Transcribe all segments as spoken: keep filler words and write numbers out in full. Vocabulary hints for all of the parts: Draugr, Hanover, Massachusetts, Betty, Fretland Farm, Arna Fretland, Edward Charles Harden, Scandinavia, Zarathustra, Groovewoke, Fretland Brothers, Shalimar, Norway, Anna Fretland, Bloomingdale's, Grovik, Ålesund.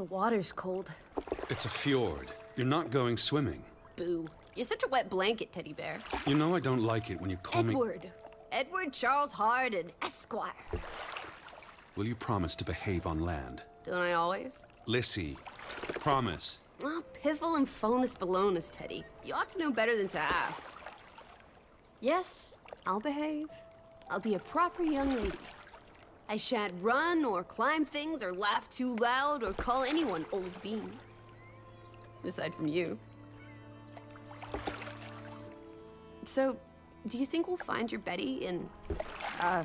The water's cold. It's a fjord. You're not going swimming. Boo. You're such a wet blanket, teddy bear. You know I don't like it when you call me... Edward. Edward Charles Harden, Esquire. Will you promise to behave on land? Don't I always? Lissy. Promise. Oh, piffle and phonus balonus, Teddy. You ought to know better than to ask. Yes, I'll behave. I'll be a proper young lady. I shan't run or climb things or laugh too loud or call anyone old bean. Aside from you. So, do you think we'll find your Betty in, uh,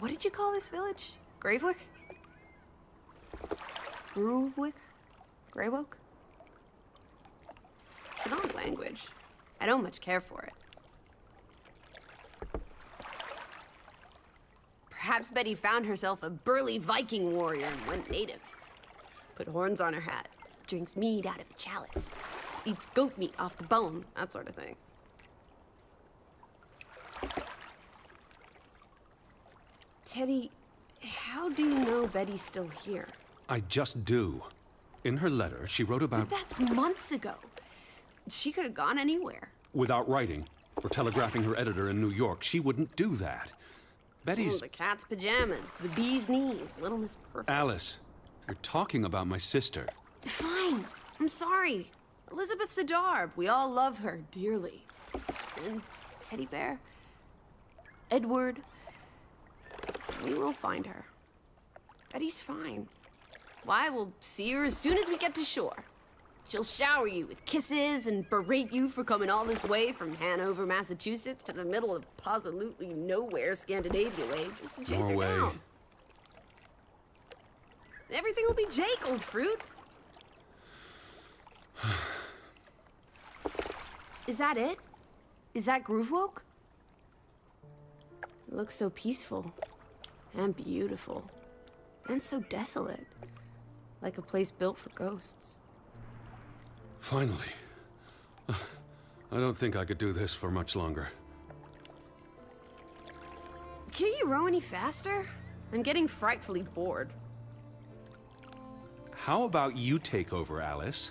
what did you call this village? Gravwick? Groovewoke? Greywoke? It's an odd language. I don't much care for it. Perhaps Betty found herself a burly Viking warrior and went native. Put horns on her hat, drinks mead out of a chalice, eats goat meat off the bone, that sort of thing. Teddy, how do you know Betty's still here? I just do. In her letter, she wrote about... But that's months ago. She could have gone anywhere. Without writing or telegraphing her editor in New York, she wouldn't do that. Betty's... Oh, the cat's pajamas, the bee's knees, Little Miss Perfect. Alice, you're talking about my sister. Fine. I'm sorry. Elizabeth Sidarb. We all love her dearly. And Teddy Bear, Edward... We will find her. Betty's fine. Why, we'll see her as soon as we get to shore. She'll shower you with kisses and berate you for coming all this way from Hanover, Massachusetts to the middle of absolutely nowhere Scandinavia way just to chase Norway. Her down. Everything will be Jake, old fruit. Is that it? Is that Groovewoke? It looks so peaceful. And beautiful. And so desolate. Like a place built for ghosts. Finally. Uh, I don't think I could do this for much longer. Can't you row any faster? I'm getting frightfully bored. How about you take over, Alice?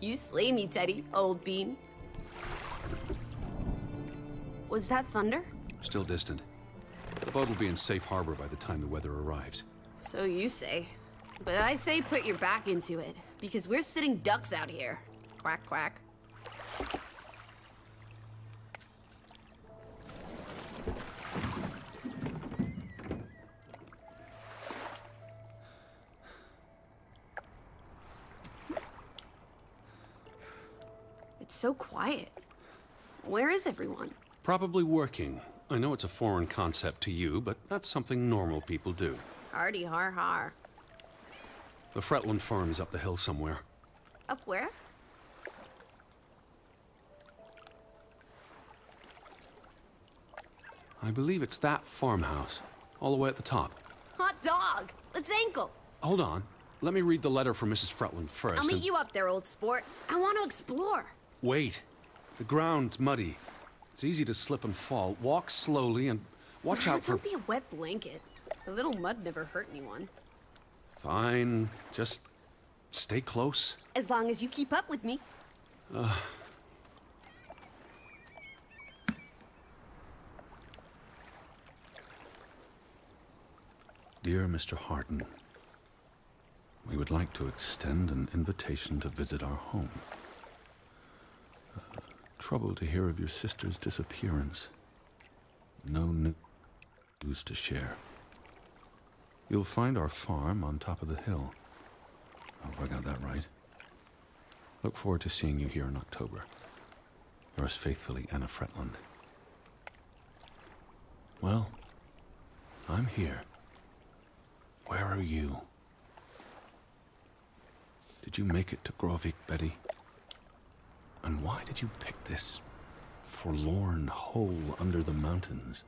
You slay me, Teddy, old bean. Was that thunder? Still distant. The boat will be in safe harbor by the time the weather arrives. So you say. But I say put your back into it, because we're sitting ducks out here. Quack, quack. It's so quiet. Where is everyone? Probably working. I know it's a foreign concept to you, but that's something normal people do. Hardy har har. The Fretland Farm is up the hill somewhere. Up where? I believe it's that farmhouse, all the way at the top. Hot dog! Let's ankle! Hold on. Let me read the letter from Missus Fretland first. I'll meet you up there, old sport. I want to explore. Wait. The ground's muddy. It's easy to slip and fall. Walk slowly and watch out for... Don't be a wet blanket. A little mud never hurt anyone. Fine. Just stay close. As long as you keep up with me. Uh... Dear Mister Harden, we would like to extend an invitation to visit our home. Uh, Troubled to hear of your sister's disappearance. No news to share. You'll find our farm on top of the hill. I hope I got that right. Look forward to seeing you here in October. Yours faithfully, Arna Fretland. Well, I'm here. Where are you? Did you make it to Grovik, Betty? And why did you pick this forlorn hole under the mountains?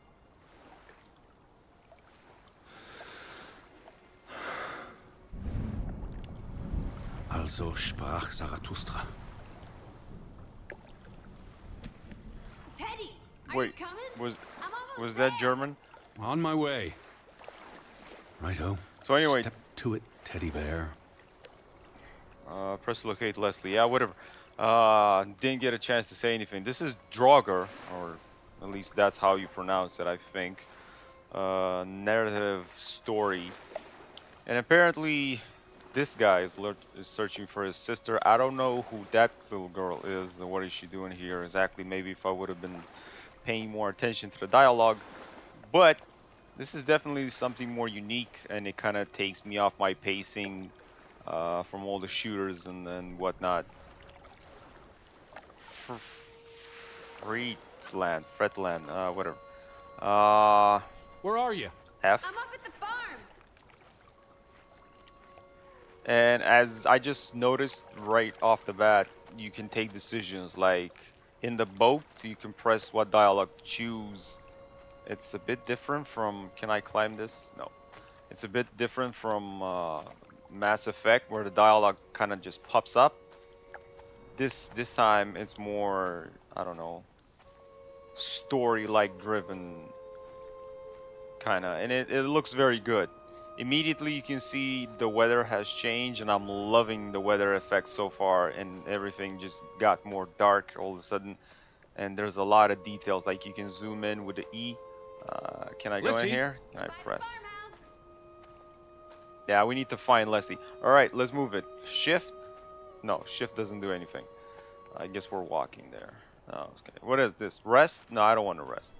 Also sprach Zarathustra. Teddy, are Wait, you coming? was was that there. German? On my way. Righto. So anyway, step to it, teddy bear. Uh, press to locate Leslie. Yeah, whatever. Uh, didn't get a chance to say anything. This is Draugr, or at least that's how you pronounce it, I think. Uh, narrative story. And apparently this guy is, is searching for his sister. I don't know who that little girl is, or what is she doing here exactly. Maybe if I would have been paying more attention to the dialogue. But this is definitely something more unique, and it kind of takes me off my pacing uh, from all the shooters and, and whatnot. Fretland, Fretland, uh, whatever. Uh, Where are you? F. I'm up at the farm. And as I just noticed right off the bat, you can take decisions. Like in the boat, you can press what dialogue to choose. It's a bit different from, can I climb this? No. It's a bit different from uh, Mass Effect, where the dialogue kind of just pops up. This this time it's more, I don't know, story-like driven kind of. And it, it looks very good. Immediately you can see the weather has changed, and I'm loving the weather effects so far. And everything just got more dark all of a sudden. And there's a lot of details, like you can zoom in with the E. Uh, can I go Lessie. in here? Can I press? Yeah, we need to find Leslie. All right, let's move it. Shift? No, shift doesn't do anything. I guess we're walking there. No, okay. What is this? Rest? No, I don't want to rest.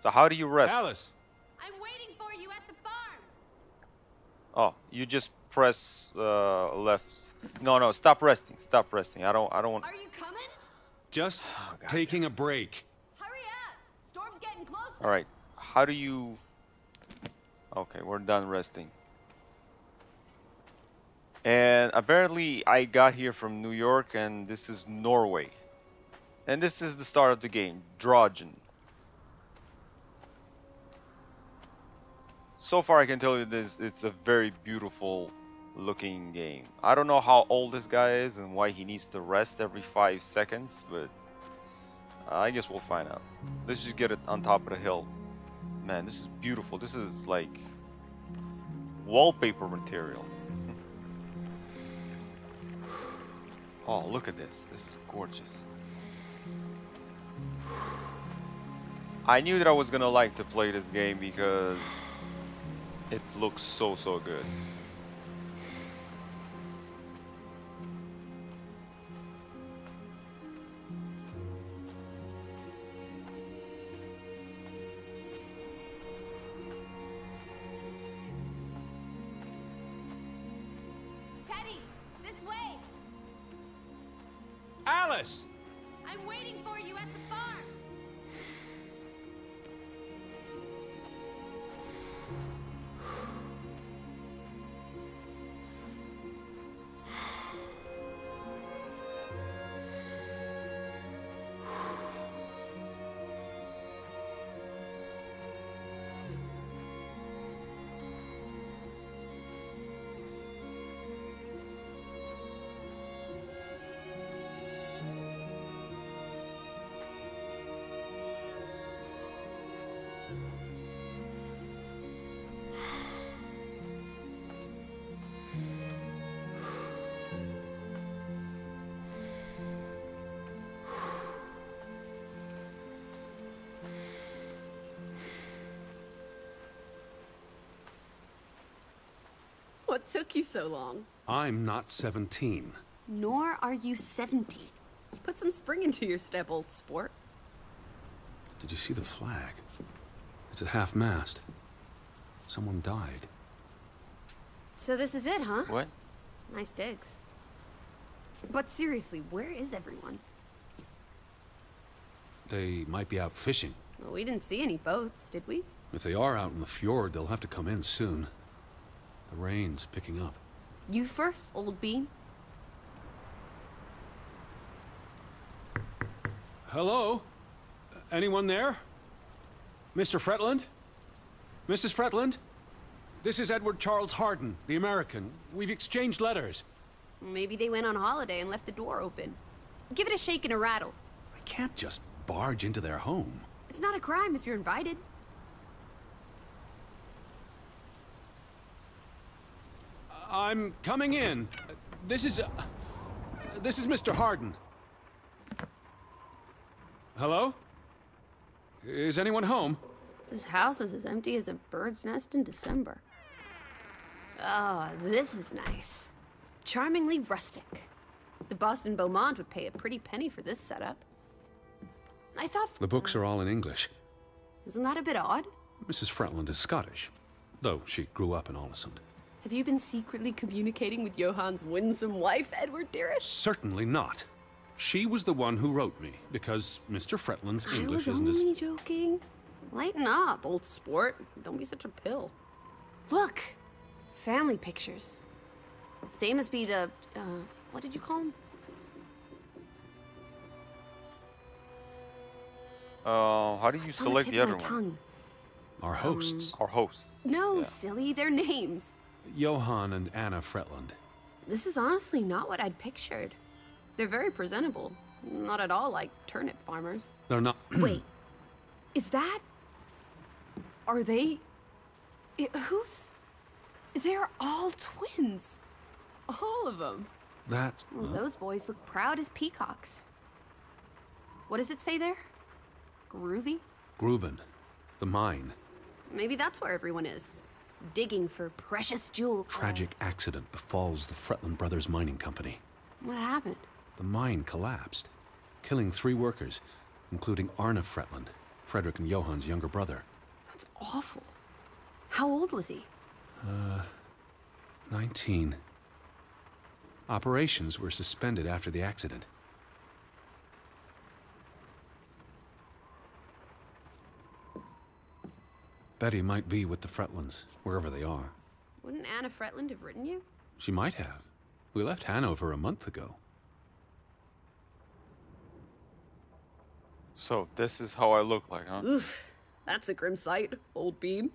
So how do you rest? Alice. I'm waiting for you at the farm. Oh, you just press uh, left. No, no, stop resting. Stop resting. I don't. I don't want. Are you coming? Just oh, taking a break. Hurry up. Storm's getting close. All right. How do you? Okay, we're done resting. And apparently I got here from New York, and this is Norway. And this is the start of the game, Draugr. So far I can tell you this, it's a very beautiful looking game. I don't know how old this guy is and why he needs to rest every five seconds, but I guess we'll find out. Let's just get it on top of the hill. Man, this is beautiful. This is like wallpaper material. Oh, look at this. This is gorgeous. I knew that I was gonna like to play this game because it looks so, so good. I'm waiting for you at the farm. What took you so long? I'm not seventeen. Nor are you seventy. Put some spring into your step, old sport. Did you see the flag? It's at half-mast. Someone died. So this is it, huh? What? Nice digs. But seriously, where is everyone? They might be out fishing. Well, we didn't see any boats, did we? If they are out in the fjord, they'll have to come in soon. The rain's picking up. You first, old bean. Hello? Anyone there? Mister Fretland? Missus Fretland? This is Edward Charles Harden, the American. We've exchanged letters. Maybe they went on holiday and left the door open. Give it a shake and a rattle. I can't just barge into their home. It's not a crime if you're invited. I'm coming in. This is... Uh, this is Mister Harden. Hello? Is anyone home? This house is as empty as a bird's nest in December. Oh, this is nice. Charmingly rustic. The Boston Beaumont would pay a pretty penny for this setup. I thought... The books are all in English. Isn't that a bit odd? Missus Fretland is Scottish, though she grew up in Ålesund. Have you been secretly communicating with Johann's winsome wife, Edward, dearest? Certainly not. She was the one who wrote me, because Mister Fretland's English isn't as... I was only joking. Lighten up, old sport. Don't be such a pill. Look! Family pictures. They must be the... Uh, what did you call them? Uh, how do you What's select the, the other one? Our hosts. Um, Our hosts. No, yeah. Silly, their names. Johann and Anna Fretland. This is honestly not what I'd pictured. They're very presentable. Not at all like turnip farmers. They're not... Wait. Is that... Are they... It, who's... They're all twins. All of them. That's... Well, uh... those boys look proud as peacocks. What does it say there? Groovy? Gruben. The mine. Maybe that's where everyone is. Digging for precious jewel. Tragic oh. accident befalls the Fretland Brothers Mining Company. What happened? The mine collapsed, killing three workers, including Arna Fretland, Frederick and Johann's younger brother. That's awful. How old was he? Uh, nineteen. Operations were suspended after the accident. Betty might be with the Fretlands, wherever they are. Wouldn't Anna Fretland have written you? She might have. We left Hanover a month ago. So, this is how I look like, huh? Oof, that's a grim sight, old bean.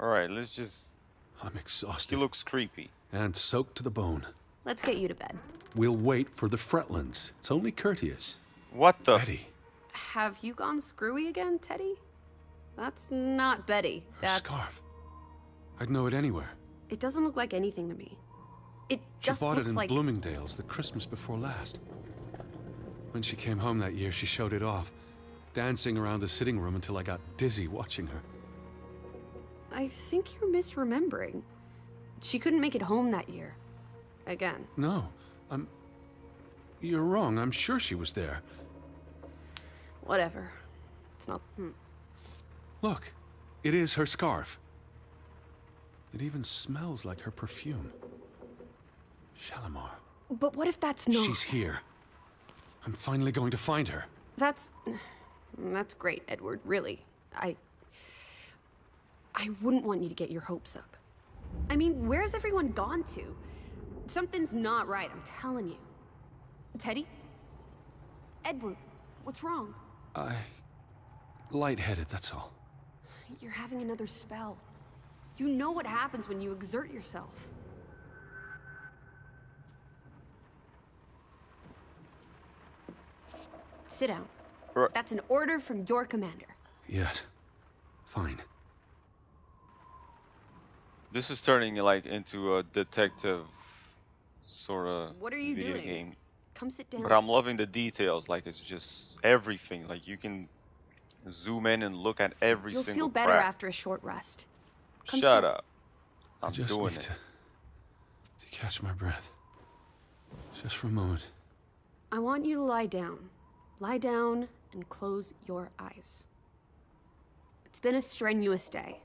Alright, let's just... I'm exhausted. He looks creepy. And soaked to the bone. Let's get you to bed. We'll wait for the Fretlands. It's only courteous. What the... Betty. Have you gone screwy again, Teddy? That's not Betty. Her That's... scarf. I'd know it anywhere. It doesn't look like anything to me. It just looks like... She bought it in like... Bloomingdale's the Christmas before last. When she came home that year, she showed it off, dancing around the sitting room until I got dizzy watching her. I think you're misremembering. She couldn't make it home that year. Again. No, I'm... You're wrong. I'm sure she was there. Whatever. It's not... Hmm. Look, it is her scarf. It even smells like her perfume. Shalimar. But what if that's not... She's here. I'm finally going to find her. That's... That's great, Edward, really. I... I wouldn't want you to get your hopes up. I mean, where's everyone gone to? Something's not right, I'm telling you. Teddy? Edward, what's wrong? I... lightheaded, that's all. You're having another spell. You know what happens when you exert yourself. Sit down. R That's an order from your commander. Yes. Fine. This is turning like into a detective sort of what are you video doing? Game. Come sit down. But I'm loving the details. Like it's just everything. Like you can zoom in and look at every You'll single. You'll feel better crack. After a short rest. Come Shut sit. Up. I'm I just doing need it. To, to catch my breath, just for a moment. I want you to lie down. Lie down and close your eyes. It's been a strenuous day.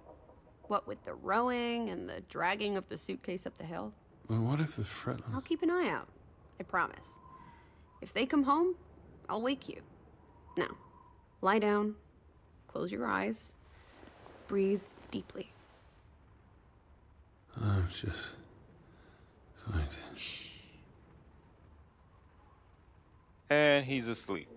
What with the rowing and the dragging of the suitcase up the hill. Well, what if the Fretlands... I'll keep an eye out. I promise. If they come home, I'll wake you. Now, lie down, close your eyes, breathe deeply. I'm just going to... Shh. And he's asleep.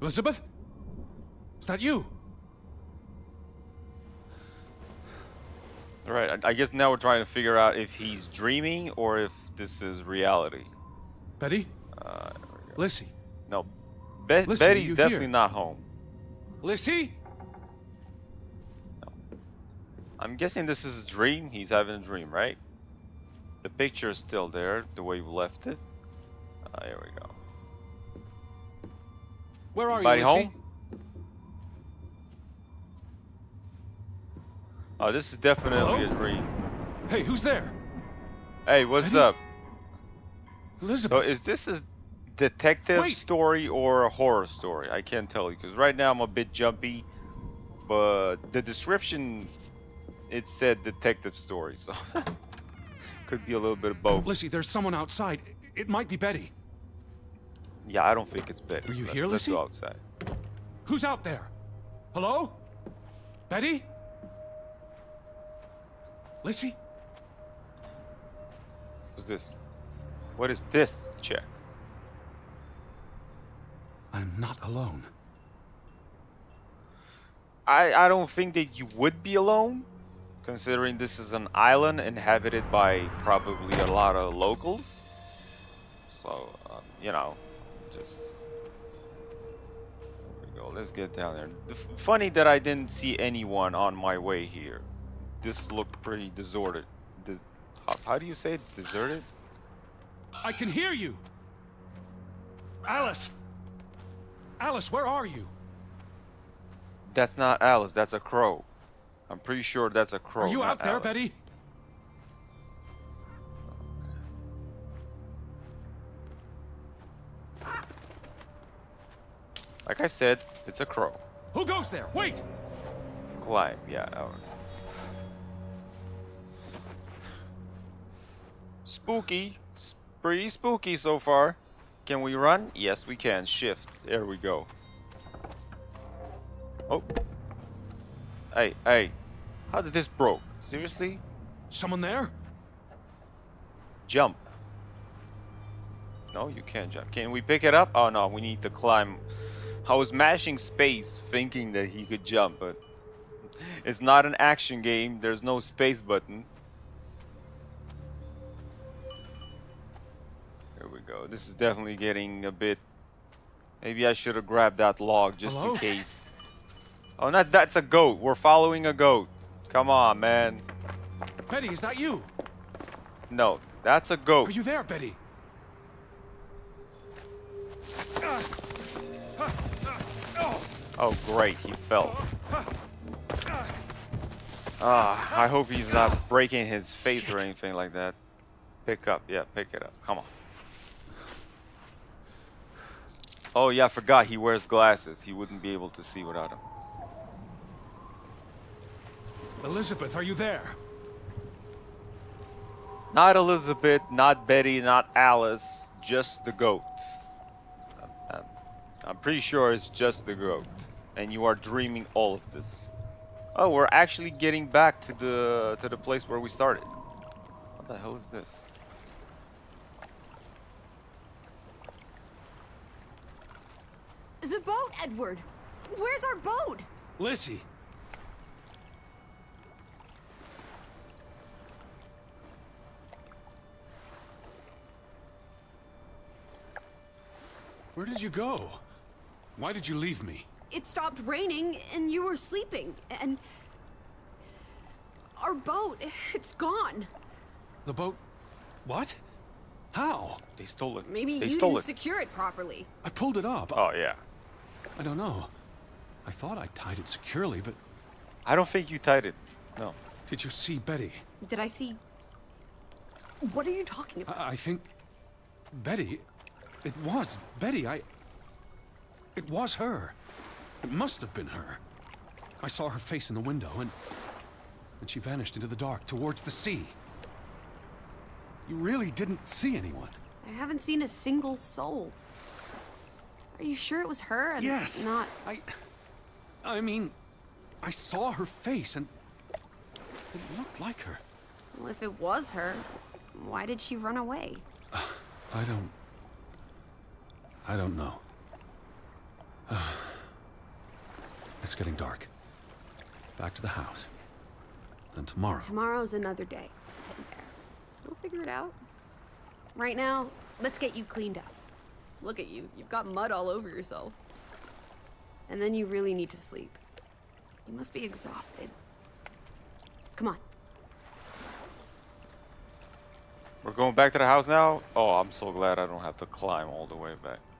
Elizabeth? Is that you? All right, I, I guess now we're trying to figure out if he's dreaming or if this is reality. Betty? Uh, Lissy. No, Be Lissy, Betty's definitely here? Not home. Lissy? No. I'm guessing this is a dream. He's having a dream, right? The picture is still there, the way we left it. Uh, here we go. Where are Anybody you, Lissy? Home? Oh, this is definitely Hello? a dream. Hey, who's there? Hey, what's Betty? up? Elizabeth. So is this a detective Wait. story or a horror story? I can't tell you because right now I'm a bit jumpy, but the description, it said detective story, so could be a little bit of both. Lissy, there's someone outside. It might be Betty. Yeah, I don't think it's Betty. Are you let's, here, let's Lissy? Go outside. Who's out there? Hello? Betty? Lissy? What's this? What is this? Check. I'm not alone. I I don't think that you would be alone, considering this is an island inhabited by probably a lot of locals. So, um, you know, just there we go. Let's get down there. The f funny that I didn't see anyone on my way here. This looked pretty deserted. Des how, how do you say it? Deserted? I can hear you! Alice! Alice, where are you? That's not Alice, that's a crow. I'm pretty sure that's a crow. Are you out there, Alice. Betty? Like I said, it's a crow. Who goes there? Wait! Climb, yeah. I don't know. Spooky. Pretty spooky so far. Can we run? Yes, we can. Shift. There we go. Oh. Hey, hey. How did this broke? Seriously? Someone there? Jump. No, you can't jump. Can we pick it up? Oh no, we need to climb. I was mashing space thinking that he could jump, but it's not an action game. There's no space button. Go. This is definitely getting a bit. Maybe I should have grabbed that log just Hello? in case. Oh, not that's a goat. We're following a goat. Come on, man. Betty, is that you? No, that's a goat. Are you there, Betty? Oh, great. He fell. Ah, I hope he's not breaking his face or anything like that. Pick up. Yeah, pick it up. Come on. Oh yeah, I forgot he wears glasses. He wouldn't be able to see without him. Elizabeth, are you there? Not Elizabeth, not Betty, not Alice, just the goat. I'm, I'm, I'm pretty sure it's just the goat. And you are dreaming all of this. Oh, we're actually getting back to the to the place where we started. What the hell is this? The boat, Edward! Where's our boat? Lissy! Where did you go? Why did you leave me? It stopped raining and you were sleeping and... Our boat, it's gone. The boat... What? How? They stole it. Maybe they you stole didn't it. secure it properly. I pulled it up. Oh, yeah. I don't know. I thought I tied it securely, but... I don't think you tied it. No. Did you see Betty? Did I see... What are you talking about? I, I think... Betty... It was Betty. I... It was her. It must have been her. I saw her face in the window, and... And she vanished into the dark, towards the sea. You really didn't see anyone. I haven't seen a single soul. Are you sure it was her and yes, not... I... I mean, I saw her face and it looked like her. Well, if it was her, why did she run away? Uh, I don't... I don't know. Uh, it's getting dark. Back to the house. Then tomorrow. Tomorrow's another day. Take it there. We'll figure it out. Right now, let's get you cleaned up. Look at you. You've got mud all over yourself. And then you really need to sleep. You must be exhausted. Come on. We're going back to the house now? Oh, I'm so glad I don't have to climb all the way back.